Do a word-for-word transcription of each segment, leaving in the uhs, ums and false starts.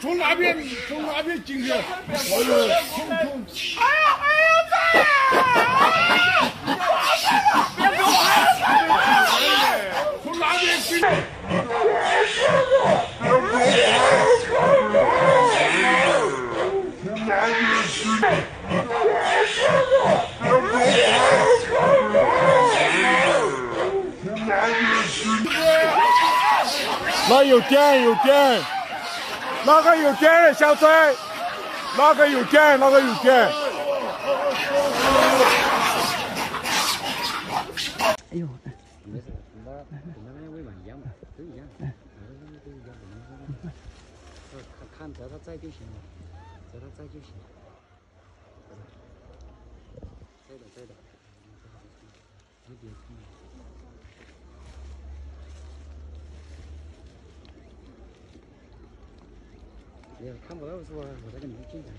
从哪边从哪边进去？我有从从。哎呀哎呀！别跑！从哪边进去？那有电有电，那个有电，小崔，那个有电，那个有电。哎呦！没事，那那那尾巴一样嘛，都一样，都一样，不能说看看着它摘就行了，着它摘就行了。 对的，对的。你要看不到是吧？我这个没进来。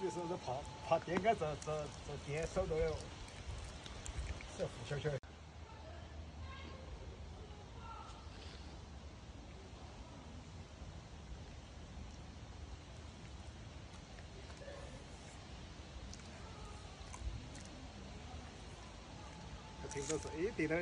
就是是怕怕电杆这这这电烧到了，这浮悄悄。这听说是 A 点的嘞。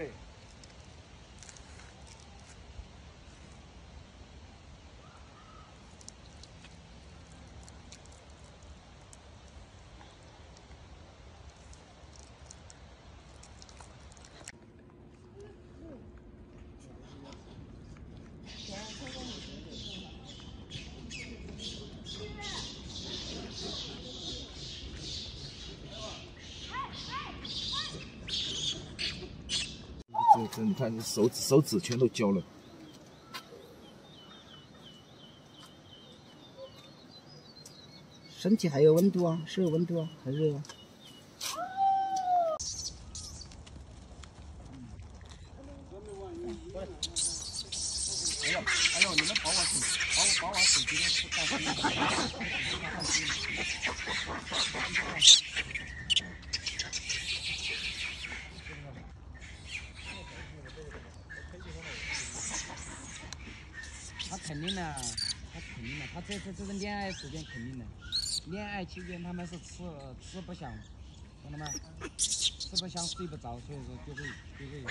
你看，你手指手指全都焦了。身体还有温度啊，是有温度啊，很热啊。哎呦，哎呦，你们把我手，把我把我手机给吃掉。 肯定的，他肯定的，他这这这个恋爱时间肯定的，恋爱期间他们是吃吃不香，懂了吗？吃不香睡不着，所以说就会就会有。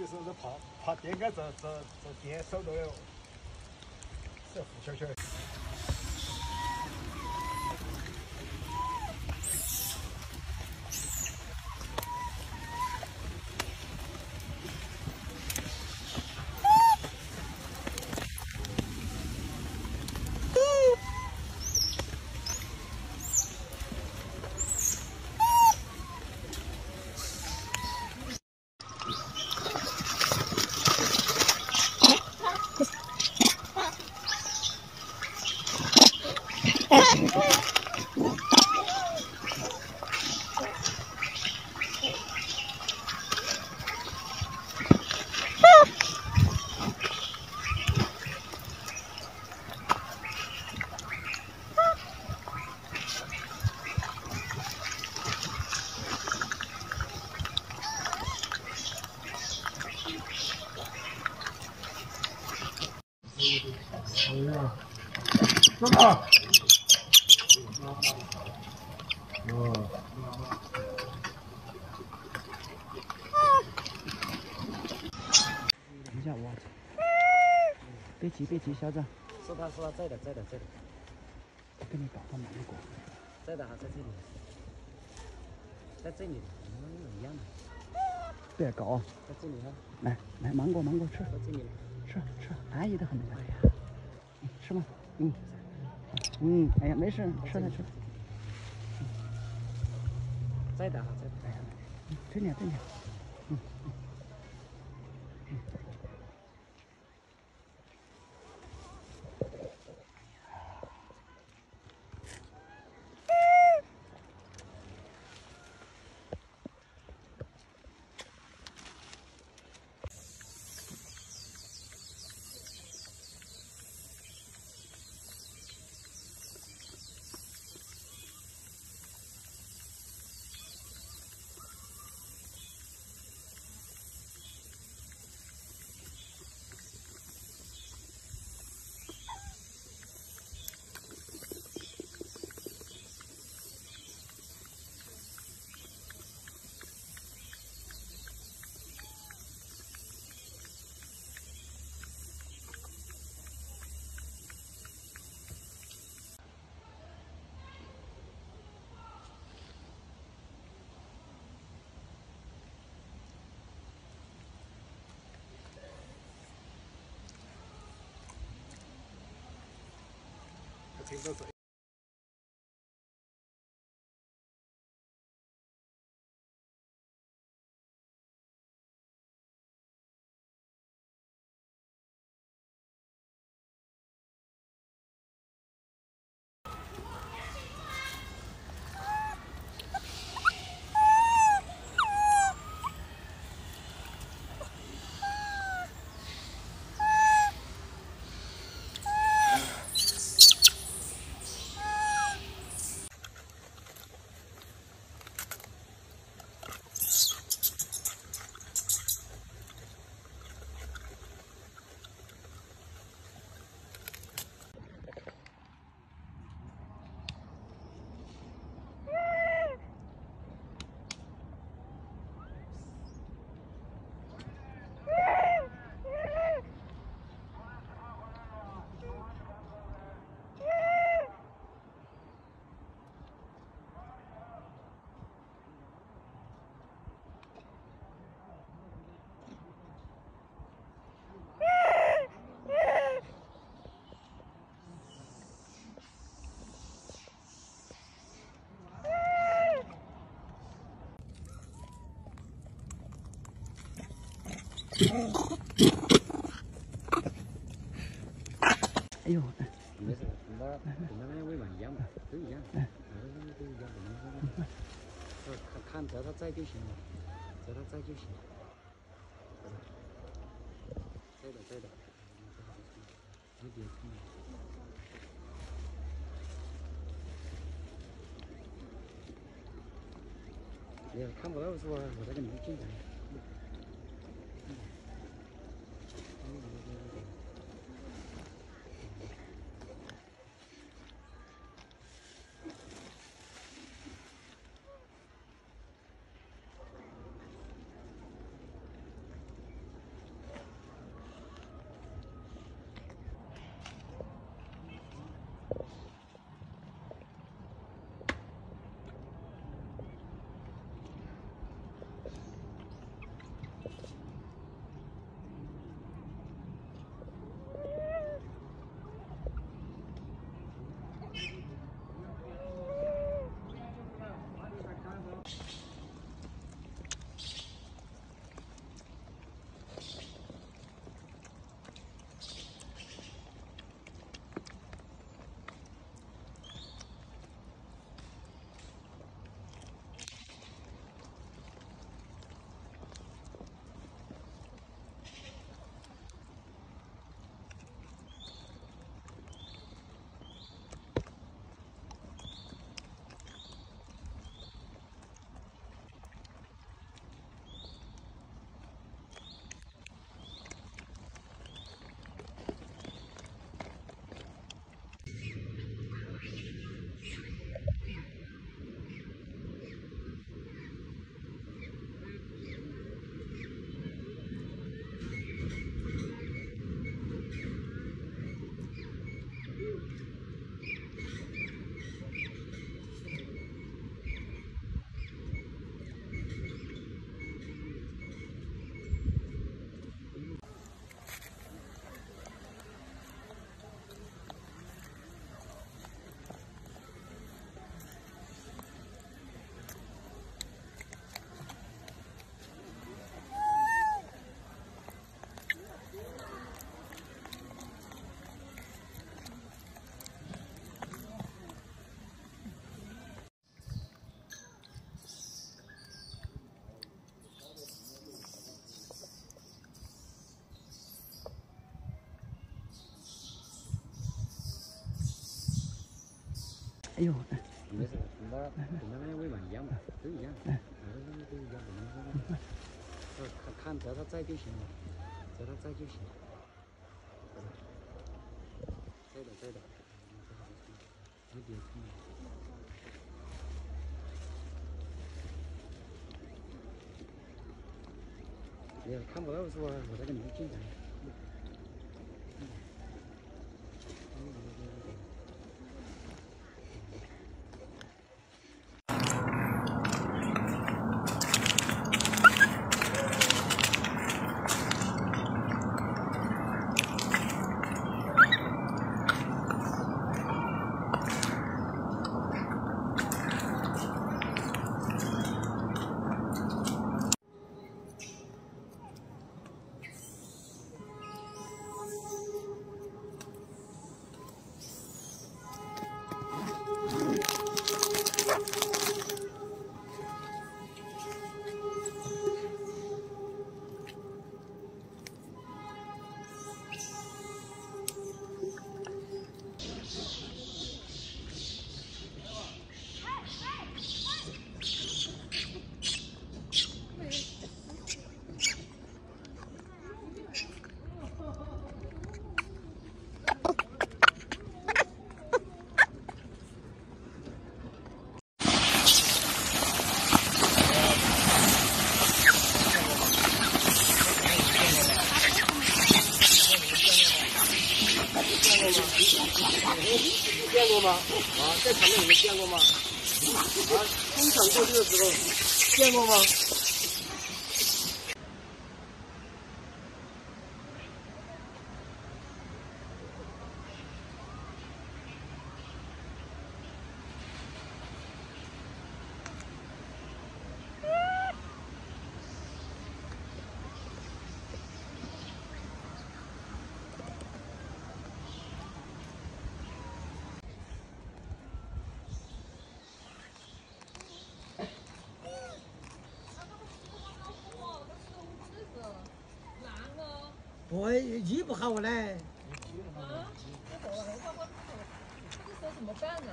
最时候是跑跑电杆走走走电，手都要手浮球球。 啊！哦。等一下，我。别急，别急，小子。是他，是他，在的，在的，在的。我给你打到哪里过？在的，在这里。在这里，嗯，一样的。别搞。在这里哈。来，来，芒果，芒果吃。在这里。吃吃，安逸的很。哎呀。你吃吗？嗯。 嗯，哎呀，没事，吃了吃了。再打，再打，哎呀，真点真点，嗯嗯嗯。停到水。哎呦！没事，你妈，你妈那喂碗一样嘛，都一样，都一样，我们说，看只要他在就行了，只要他在就行了。在的，在的。你别看。你看不到是吧？我这个没进来。哎呦，你这那那那味道一样嘛，都一样，都一样，不是看看找他在就行了，找他在就行了，在的在的，有点痛。 看不到是吧？我这个没进来。见过吗？啊，在场的你们见过吗？啊，工厂过去的时候见过吗？ 我医不好嘞。啊！我走了，我我这个时候怎么办呢？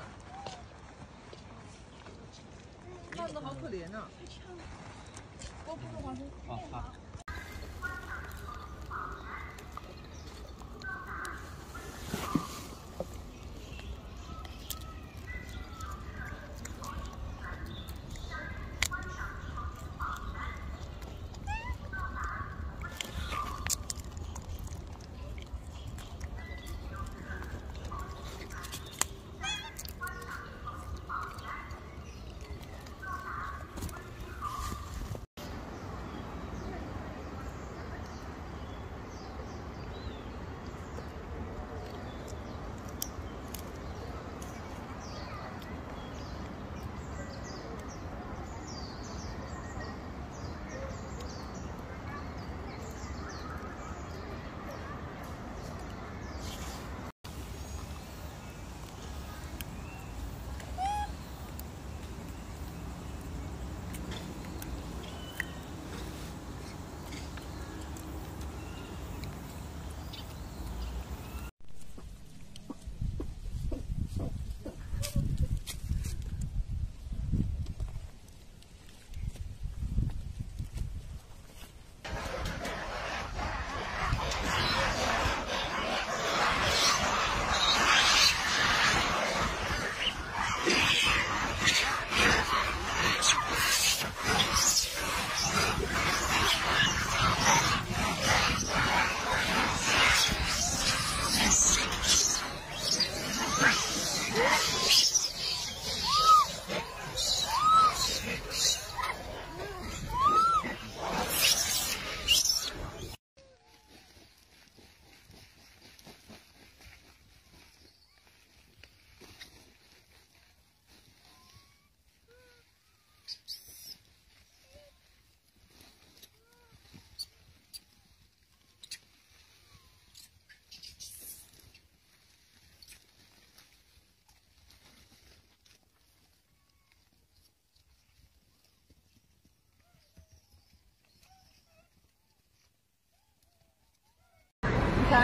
胖子好可怜呐。我不吃花生。好好。还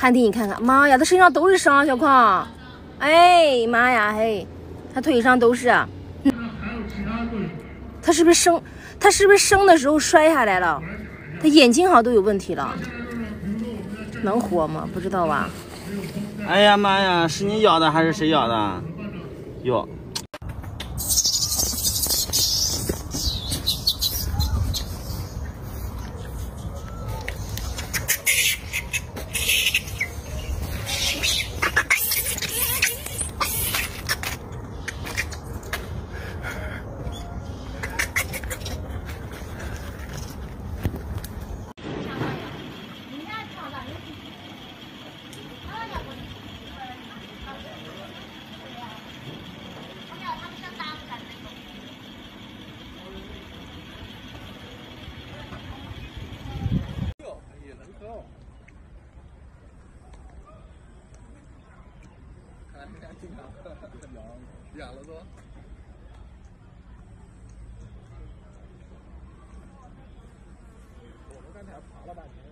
汉弟，你看看，妈呀，他身上都是伤，小矿，哎妈呀，嘿，他腿上都是，嗯、他是不是生，他是不是生的时候摔下来了？他眼睛好像都有问题了，能活吗？不知道吧？哎呀妈呀，是你咬的还是谁咬的？哟。 养了多。我们刚才爬了半天。